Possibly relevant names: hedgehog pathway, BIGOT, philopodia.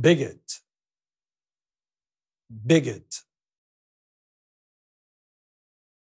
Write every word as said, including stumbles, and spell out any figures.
bigot, bigot.